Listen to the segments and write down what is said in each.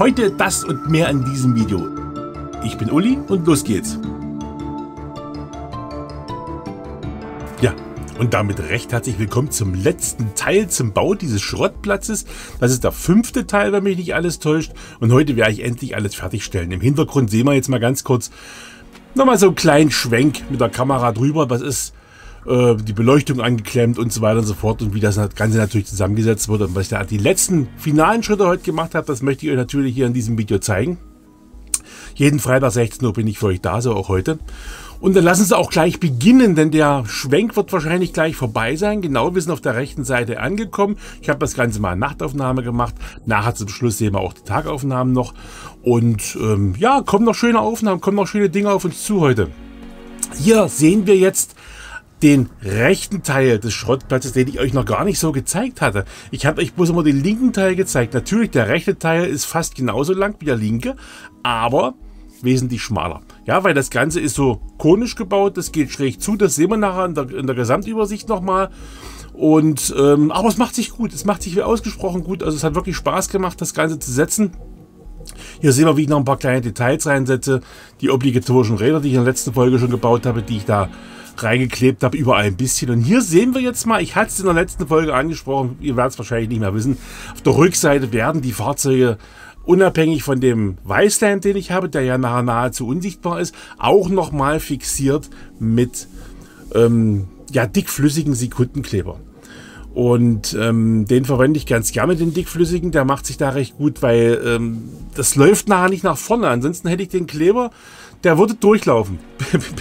Heute das und mehr in diesem Video. Ich bin Uli und los geht's. Ja, und damit recht herzlich willkommen zum letzten Teil zum Bau dieses Schrottplatzes. Das ist der 5. Teil, wenn mich nicht alles täuscht. Und heute werde ich endlich alles fertigstellen. Im Hintergrund sehen wir jetzt mal ganz kurz nochmal so einen kleinen Schwenk mit der Kamera drüber. Das ist die Beleuchtung angeklemmt und so weiter und so fort und wie das Ganze natürlich zusammengesetzt wurde und was ich da die letzten finalen Schritte heute gemacht habe, das möchte ich euch natürlich hier in diesem Video zeigen. Jeden Freitag 16 Uhr bin ich für euch da, so auch heute. Und dann lassen Sie auch gleich beginnen, denn der Schwenk wird wahrscheinlich gleich vorbei sein. Genau, wir sind auf der rechten Seite angekommen. Ich habe das Ganze mal in Nachtaufnahme gemacht. Nachher zum Schluss sehen wir auch die Tagaufnahmen noch. Und ja, kommen noch schöne Aufnahmen, kommen noch schöne Dinge auf uns zu heute. Hier sehen wir jetzt den rechten Teil des Schrottplatzes, den ich euch noch gar nicht so gezeigt hatte. Ich habe euch bloß immer den linken Teil gezeigt. Natürlich, der rechte Teil ist fast genauso lang wie der linke, aber wesentlich schmaler. Ja, weil das Ganze ist so konisch gebaut, das geht schräg zu, das sehen wir nachher in der Gesamtübersicht nochmal. Und, aber es macht sich gut, es macht sich ausgesprochen gut, also es hat wirklich Spaß gemacht, das Ganze zu setzen. Hier sehen wir, wie ich noch ein paar kleine Details reinsetze. Die obligatorischen Räder, die ich in der letzten Folge schon gebaut habe, die ich da reingeklebt habe, überall ein bisschen. Und hier sehen wir jetzt mal, ich hatte es in der letzten Folge angesprochen, ihr werdet es wahrscheinlich nicht mehr wissen, auf der Rückseite werden die Fahrzeuge unabhängig von dem Weißleim, den ich habe, der ja nachher nahezu unsichtbar ist, auch nochmal fixiert mit ja, dickflüssigen Sekundenkleber. Und den verwende ich ganz gerne, den dickflüssigen, der macht sich da recht gut, weil das läuft nachher nicht nach vorne. Ansonsten hätte ich den Kleber, der würde durchlaufen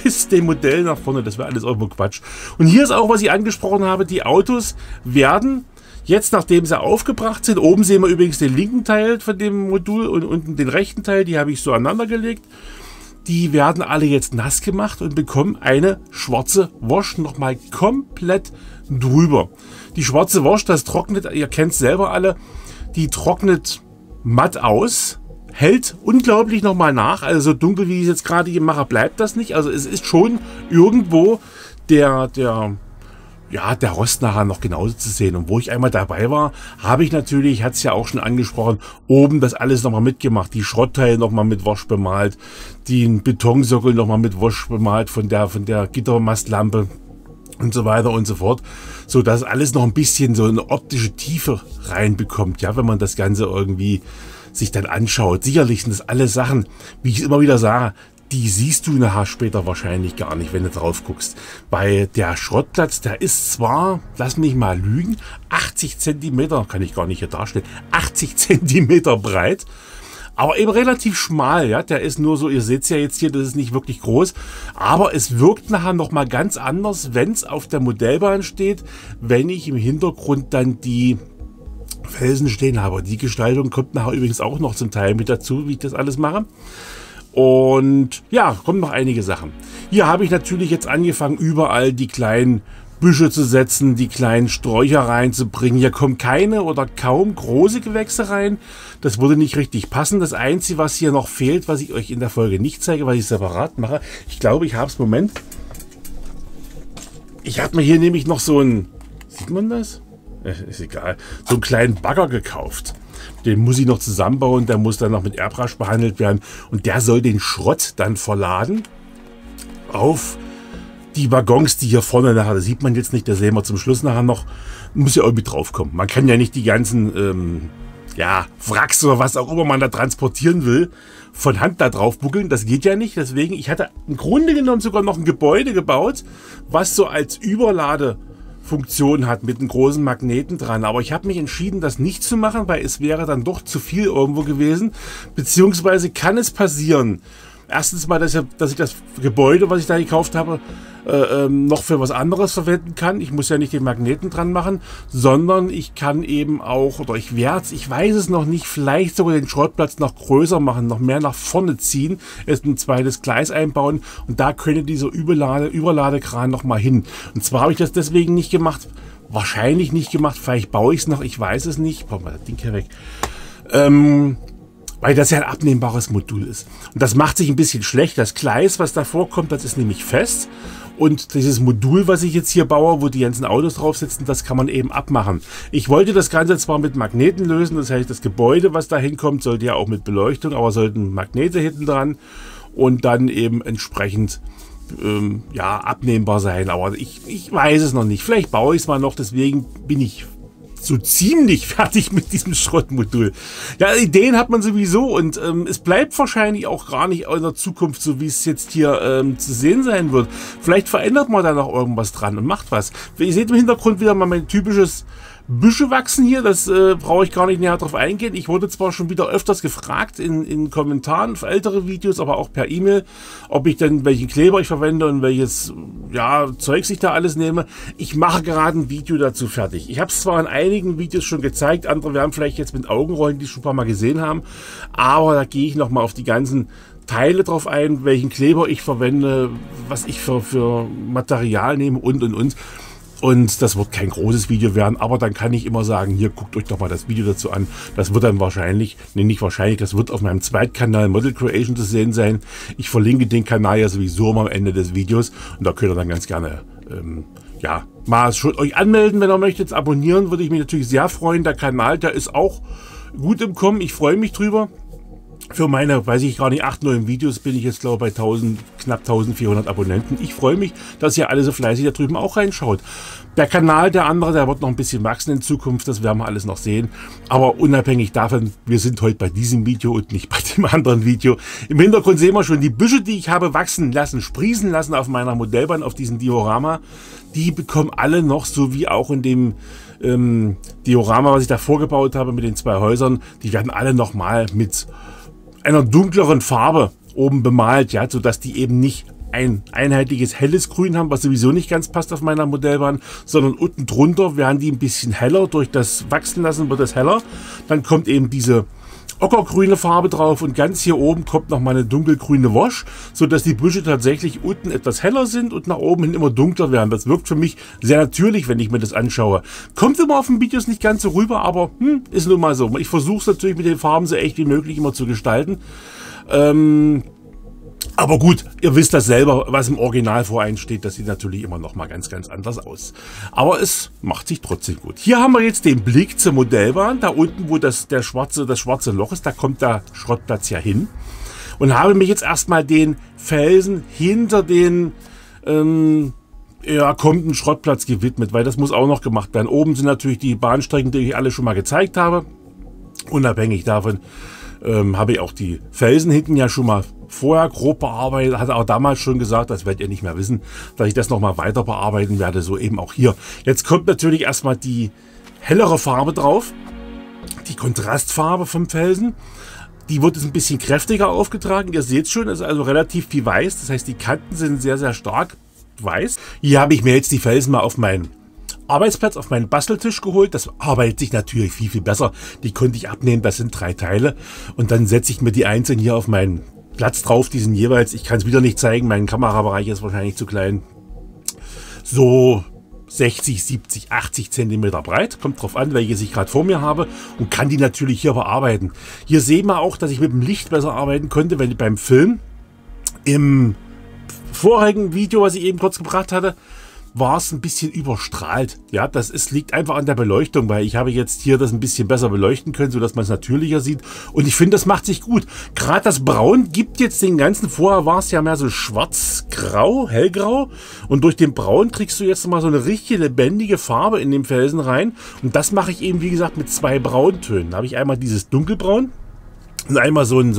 bis dem Modell nach vorne. Das wäre alles irgendwo Quatsch. Und hier ist auch, was ich angesprochen habe, die Autos werden jetzt, nachdem sie aufgebracht sind, oben sehen wir übrigens den linken Teil von dem Modul und unten den rechten Teil, die habe ich so aneinander gelegt. Die werden alle jetzt nass gemacht und bekommen eine schwarze Wasch nochmal komplett drüber. Die schwarze Wasch, das trocknet, ihr kennt es selber alle, die trocknet matt aus, hält unglaublich nochmal nach. Also so dunkel, wie ich es jetzt gerade hier mache, bleibt das nicht. Also es ist schon irgendwo der Rost nachher noch genauso zu sehen. Und wo ich einmal dabei war, habe ich natürlich, hat es ja auch schon angesprochen, oben das alles nochmal mitgemacht. Die Schrottteile nochmal mit Wasch bemalt, den Betonsockel nochmal mit Wasch bemalt von der Gittermastlampe und so weiter und so fort. So dass alles noch ein bisschen so eine optische Tiefe reinbekommt, ja, wenn man das Ganze irgendwie sich dann anschaut. Sicherlich sind das alles Sachen, wie ich es immer wieder sage, die siehst du nachher später wahrscheinlich gar nicht, wenn du drauf guckst. Weil der Schrottplatz, der ist zwar, lass mich mal lügen, 80 cm, kann ich gar nicht hier darstellen, 80 cm breit, aber eben relativ schmal. Ja, der ist nur so, ihr seht es ja jetzt hier, das ist nicht wirklich groß, aber es wirkt nachher nochmal ganz anders, wenn es auf der Modellbahn steht, wenn ich im Hintergrund dann die Felsen stehen habe. Die Gestaltung kommt nachher übrigens auch noch zum Teil mit dazu, wie ich das alles mache. Und ja, kommen noch einige Sachen. Hier habe ich natürlich jetzt angefangen, überall die kleinen Büsche zu setzen, die kleinen Sträucher reinzubringen. Hier kommen keine oder kaum große Gewächse rein. Das würde nicht richtig passen. Das Einzige, was hier noch fehlt, was ich euch in der Folge nicht zeige, weil ich es separat mache. Ich glaube, ich habe es, Moment. Ich habe mir hier nämlich noch so einen, sieht man das? Ist egal. So einen kleinen Bagger gekauft. Den muss ich noch zusammenbauen, der muss dann noch mit Airbrush behandelt werden und der soll den Schrott dann verladen auf die Waggons, die hier vorne nachher, das sieht man jetzt nicht, das sehen wir zum Schluss nachher noch, muss ja irgendwie drauf kommen. Man kann ja nicht die ganzen Wracks oder was auch immer man da transportieren will, von Hand da drauf buckeln, das geht ja nicht. Deswegen, ich hatte im Grunde genommen sogar noch ein Gebäude gebaut, was so als Überlade Funktion hat mit einem großen Magneten dran, aber ich habe mich entschieden, das nicht zu machen, weil es wäre dann doch zu viel irgendwo gewesen, beziehungsweise kann es passieren, erstens mal, dass ich das Gebäude, was ich da gekauft habe, noch für was anderes verwenden kann. Ich muss ja nicht den Magneten dran machen, sondern ich kann eben auch, oder ich werde es, ich weiß es noch nicht, vielleicht sogar den Schrottplatz noch größer machen, noch mehr nach vorne ziehen, erst ein zweites Gleis einbauen und da könnte dieser Überladekran nochmal hin. Und zwar habe ich das deswegen nicht gemacht, wahrscheinlich nicht gemacht, vielleicht baue ich es noch, ich weiß es nicht. Boah, mal das Ding hier weg. weil das ja ein abnehmbares Modul ist. Und das macht sich ein bisschen schlecht. Das Gleis, was davor kommt, das ist nämlich fest. Und dieses Modul, was ich jetzt hier baue, wo die ganzen Autos drauf sitzen, das kann man eben abmachen. Ich wollte das Ganze zwar mit Magneten lösen, das heißt, das Gebäude, was da hinkommt, sollte ja auch mit Beleuchtung, aber sollten Magnete hinten dran und dann eben entsprechend ja, abnehmbar sein. Aber ich weiß es noch nicht. Vielleicht baue ich es mal noch, deswegen bin ich so ziemlich fertig mit diesem Schrottmodul. Ja, Ideen hat man sowieso und es bleibt wahrscheinlich auch gar nicht in der Zukunft so, wie es jetzt hier zu sehen sein wird. Vielleicht verändert man da noch irgendwas dran und macht was. Ihr seht im Hintergrund wieder mal mein typisches Büsche wachsen hier, das brauche ich gar nicht näher drauf eingehen. Ich wurde zwar schon wieder öfters gefragt in Kommentaren auf ältere Videos, aber auch per E-Mail, ob ich denn welchen Kleber ich verwende und welches ja, Zeugs ich da alles nehme. Ich mache gerade ein Video dazu fertig. Ich habe es zwar in einigen Videos schon gezeigt, andere werden vielleicht jetzt mit Augenrollen, die schon ein paar Mal gesehen haben, aber da gehe ich nochmal auf die ganzen Teile drauf ein, welchen Kleber ich verwende, was ich für Material nehme und. Und das wird kein großes Video werden, aber dann kann ich immer sagen, hier, guckt euch doch mal das Video dazu an. Das wird dann wahrscheinlich, nee, nicht wahrscheinlich, das wird auf meinem Zweitkanal Model Creation zu sehen sein. Ich verlinke den Kanal ja sowieso immer am Ende des Videos und da könnt ihr dann ganz gerne, ja, mal schon euch anmelden, wenn ihr möchtet. Abonnieren würde ich mich natürlich sehr freuen. Der Kanal, der ist auch gut im Kommen, ich freue mich drüber. Für meine, weiß ich gar nicht, 8, 9 Videos bin ich jetzt, glaube ich, bei knapp 1400 Abonnenten. Ich freue mich, dass ihr alle so fleißig da drüben auch reinschaut. Der Kanal, der andere, der wird noch ein bisschen wachsen in Zukunft. Das werden wir alles noch sehen. Aber unabhängig davon, wir sind heute bei diesem Video und nicht bei dem anderen Video. Im Hintergrund sehen wir schon die Büsche, die ich habe wachsen lassen, sprießen lassen auf meiner Modellbahn, auf diesem Diorama. Die bekommen alle noch, so wie auch in dem Diorama, was ich da vorgebaut habe mit den 2 Häusern, die werden alle nochmal mit einer dunkleren Farbe oben bemalt, ja, sodass die eben nicht ein einheitliches helles Grün haben, was sowieso nicht ganz passt auf meiner Modellbahn, sondern unten drunter werden die ein bisschen heller, durch das Wachsen lassen wird es heller, dann kommt eben diese ockergrüne Farbe drauf und ganz hier oben kommt nochmal eine dunkelgrüne Wash, sodass die Büsche tatsächlich unten etwas heller sind und nach oben hin immer dunkler werden. Das wirkt für mich sehr natürlich, wenn ich mir das anschaue. Kommt immer auf den Videos nicht ganz so rüber, aber ist nun mal so. Ich versuche es natürlich mit den Farben so echt wie möglich immer zu gestalten. Aber gut, ihr wisst das selber, was im Original voreinsteht, das sieht natürlich immer noch mal ganz anders aus. Aber es macht sich trotzdem gut. Hier haben wir jetzt den Blick zur Modellbahn. Da unten, wo das schwarze Loch ist, da kommt der Schrottplatz ja hin. Und habe mich jetzt erstmal den Felsen hinter den kommenden Schrottplatz gewidmet, weil das muss auch noch gemacht werden. Oben sind natürlich die Bahnstrecken, die ich alle schon mal gezeigt habe. Unabhängig davon habe ich auch die Felsen hinten ja schon mal vorher grob bearbeitet, hat auch damals schon gesagt, das werdet ihr nicht mehr wissen, dass ich das nochmal weiter bearbeiten werde, so eben auch hier. Jetzt kommt natürlich erstmal die hellere Farbe drauf, die Kontrastfarbe vom Felsen. Die wird jetzt ein bisschen kräftiger aufgetragen, ihr seht schon, ist also relativ viel weiß, das heißt die Kanten sind sehr stark weiß. Hier habe ich mir jetzt die Felsen mal auf meinen Arbeitsplatz, auf meinen Basteltisch geholt. Das arbeitet sich natürlich viel besser, die konnte ich abnehmen, das sind 3 Teile und dann setze ich mir die einzeln hier auf meinen Platz drauf, diesen jeweils, ich kann es wieder nicht zeigen, mein Kamerabereich ist wahrscheinlich zu klein, so 60, 70, 80 cm breit, kommt drauf an, welche ich gerade vor mir habe und kann die natürlich hier bearbeiten. Hier sehen wir auch, dass ich mit dem Licht besser arbeiten konnte, wenn ich beim Film im vorigen Video, was ich eben kurz gebracht hatte, war es ein bisschen überstrahlt. Ja, das ist, liegt einfach an der Beleuchtung, weil ich habe jetzt hier das ein bisschen besser beleuchten können, sodass man es natürlicher sieht. Und ich finde, das macht sich gut. Gerade das Braun gibt jetzt den ganzen, vorher war es ja mehr so schwarz-grau, hellgrau. Und durch den Braun kriegst du jetzt mal so eine richtige lebendige Farbe in den Felsen rein. Und das mache ich eben, wie gesagt, mit 2 Brauntönen. Da habe ich einmal dieses Dunkelbraun. Und einmal so ein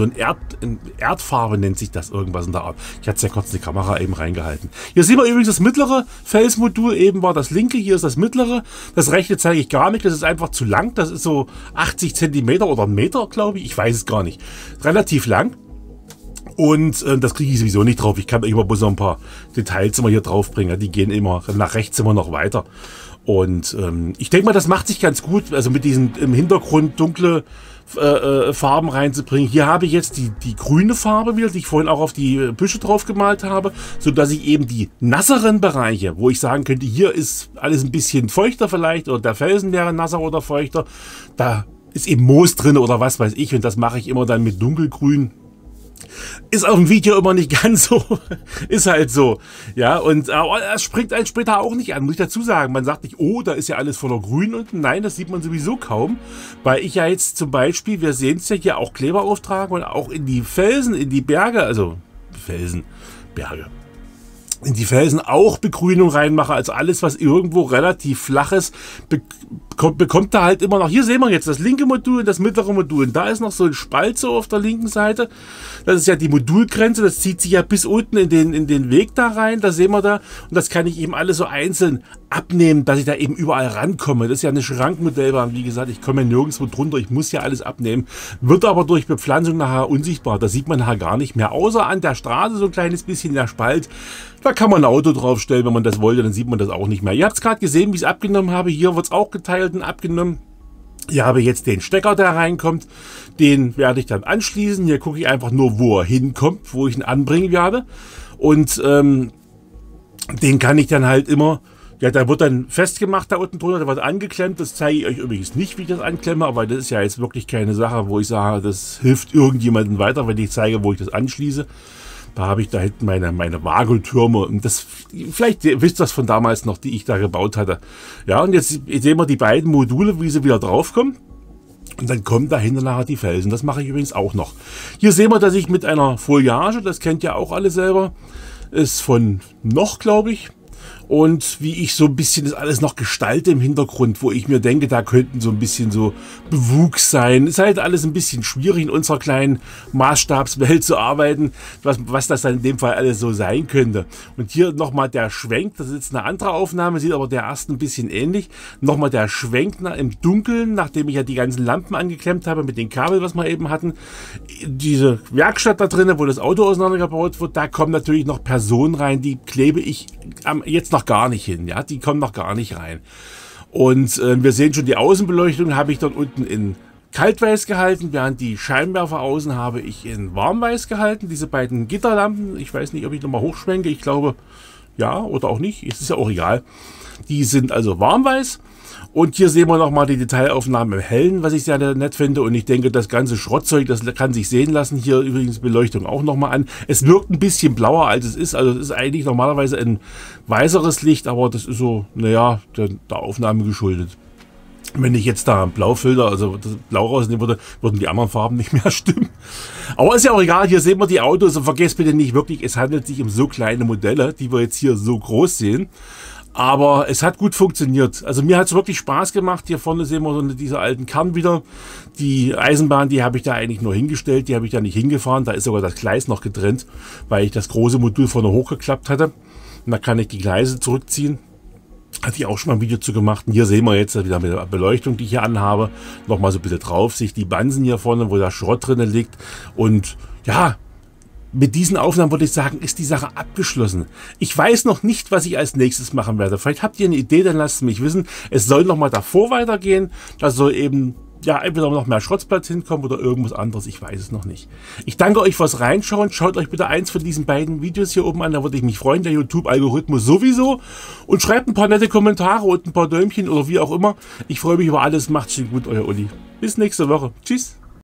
Erdfarbe nennt sich das irgendwas in der Art. Ich hatte es ja kurz in die Kamera eben reingehalten. Hier sehen wir übrigens das mittlere Felsmodul, eben war das linke, hier ist das mittlere. Das rechte zeige ich gar nicht, das ist einfach zu lang. Das ist so 80 cm oder 1 Meter, glaube ich. Ich weiß es gar nicht. Relativ lang. Und das kriege ich sowieso nicht drauf. Ich kann immer bloß noch ein paar Details immer hier drauf bringen. Die gehen immer nach rechts immer noch weiter. Und ich denke mal, das macht sich ganz gut. Also mit diesen im Hintergrund dunkle Farben reinzubringen. Hier habe ich jetzt die grüne Farbe wieder, die ich vorhin auch auf die Büsche drauf gemalt habe, sodass ich eben die nasseren Bereiche, wo ich sagen könnte, hier ist alles ein bisschen feuchter vielleicht oder der Felsen wäre nasser oder feuchter, da ist eben Moos drin oder was weiß ich. Und das mache ich immer dann mit dunkelgrün. Ist auf dem Video immer nicht ganz so. Ist halt so. Ja, und es springt einen später auch nicht an, muss ich dazu sagen. Man sagt nicht, oh, da ist ja alles voller Grün und nein, das sieht man sowieso kaum. Weil ich ja jetzt zum Beispiel, wir sehen es ja hier, auch Kleber auftragen und auch in die Felsen, in die Berge, also Felsen, Berge. In die Felsen auch Begrünung reinmache, also alles, was irgendwo relativ flach ist, bekommt da halt immer noch. Hier sehen wir jetzt das linke Modul und das mittlere Modul. Und da ist noch so ein Spalt so auf der linken Seite. Das ist ja die Modulgrenze, das zieht sich ja bis unten in den Weg da rein. Das sehen wir da. Und das kann ich eben alles so einzeln abnehmen, dass ich da eben überall rankomme. Das ist ja eine Schrankmodellbahn. Wie gesagt, ich komme ja nirgendwo drunter. Ich muss ja alles abnehmen. Wird aber durch Bepflanzung nachher unsichtbar. Das sieht man nachher gar nicht mehr. Außer an der Straße so ein kleines bisschen der Spalt. Da kann man ein Auto draufstellen, wenn man das wollte, dann sieht man das auch nicht mehr. Ihr habt es gerade gesehen, wie ich es abgenommen habe. Hier wird es auch geteilt und abgenommen. Hier habe ich jetzt den Stecker, der reinkommt. Den werde ich dann anschließen. Hier gucke ich einfach nur, wo er hinkommt, wo ich ihn anbringen werde. Und den kann ich dann halt immer... Ja, da wird dann festgemacht da unten drunter, da wird angeklemmt. Das zeige ich euch übrigens nicht, wie ich das anklemme, aber das ist ja jetzt wirklich keine Sache, wo ich sage, das hilft irgendjemandem weiter, wenn ich zeige, wo ich das anschließe. Da habe ich da hinten meine Wageltürme und das, vielleicht wisst ihr das von damals noch, die ich da gebaut hatte. Ja, und jetzt sehen wir die beiden Module, wie sie wieder draufkommen. Und dann kommen dahinter nachher die Felsen. Das mache ich übrigens auch noch. Hier sehen wir, dass ich mit einer Foliage, das kennt ja auch alle selber, ist von Noch, glaube ich. Und wie ich so ein bisschen das alles noch gestalte im Hintergrund, wo ich mir denke, da könnten so ein bisschen so Bewuchs sein. Ist halt alles ein bisschen schwierig in unserer kleinen Maßstabswelt zu arbeiten, was das dann in dem Fall alles so sein könnte. Und hier nochmal der Schwenk, das ist jetzt eine andere Aufnahme, sieht aber der ersten ein bisschen ähnlich. Nochmal der Schwenk im Dunkeln, nachdem ich ja die ganzen Lampen angeklemmt habe mit den Kabeln, was wir eben hatten. Diese Werkstatt da drinnen, wo das Auto auseinandergebaut wird, da kommen natürlich noch Personen rein, die klebe ich jetzt noch gar nicht hin, ja, die kommen noch gar nicht rein. Und wir sehen schon, die Außenbeleuchtung habe ich dort unten in Kaltweiß gehalten, während die Scheinwerfer außen habe ich in Warmweiß gehalten. Diese beiden Gitterlampen, ich weiß nicht, ob ich nochmal hochschwenke, ich glaube, ja oder auch nicht, es ist ja auch egal. Die sind also warmweiß. Und hier sehen wir nochmal die Detailaufnahmen im Hellen, was ich sehr nett finde. Und ich denke, das ganze Schrottzeug, das kann sich sehen lassen. Hier übrigens Beleuchtung auch nochmal an. Es wirkt ein bisschen blauer, als es ist. Also es ist eigentlich normalerweise ein weißeres Licht, aber das ist so, naja, der Aufnahme geschuldet. Wenn ich jetzt da Blaufilter, also das Blau rausnehmen würde, würden die anderen Farben nicht mehr stimmen. Aber ist ja auch egal, hier sehen wir die Autos. Und vergesst bitte nicht wirklich, es handelt sich um so kleine Modelle, die wir jetzt hier so groß sehen. Aber es hat gut funktioniert. Also mir hat es wirklich Spaß gemacht. Hier vorne sehen wir so diese alten Kern wieder. Die Eisenbahn, die habe ich da eigentlich nur hingestellt. Die habe ich da nicht hingefahren. Da ist sogar das Gleis noch getrennt, weil ich das große Modul vorne hochgeklappt hatte. Und da kann ich die Gleise zurückziehen. Hatte ich auch schon mal ein Video zu gemacht. Und hier sehen wir jetzt wieder mit der Beleuchtung, die ich hier anhabe. Nochmal so ein bisschen drauf. Sich die Bansen hier vorne, wo der Schrott drin liegt. Und ja... Mit diesen Aufnahmen würde ich sagen, ist die Sache abgeschlossen. Ich weiß noch nicht, was ich als nächstes machen werde. Vielleicht habt ihr eine Idee, dann lasst es mich wissen. Es soll nochmal davor weitergehen. Da soll eben, ja, entweder noch mehr Schrottplatz hinkommen oder irgendwas anderes. Ich weiß es noch nicht. Ich danke euch fürs Reinschauen. Schaut euch bitte eins von diesen beiden Videos hier oben an. Da würde ich mich freuen. Der YouTube-Algorithmus sowieso. Und schreibt ein paar nette Kommentare und ein paar Däumchen oder wie auch immer. Ich freue mich über alles. Macht's schön gut, euer Uli. Bis nächste Woche. Tschüss.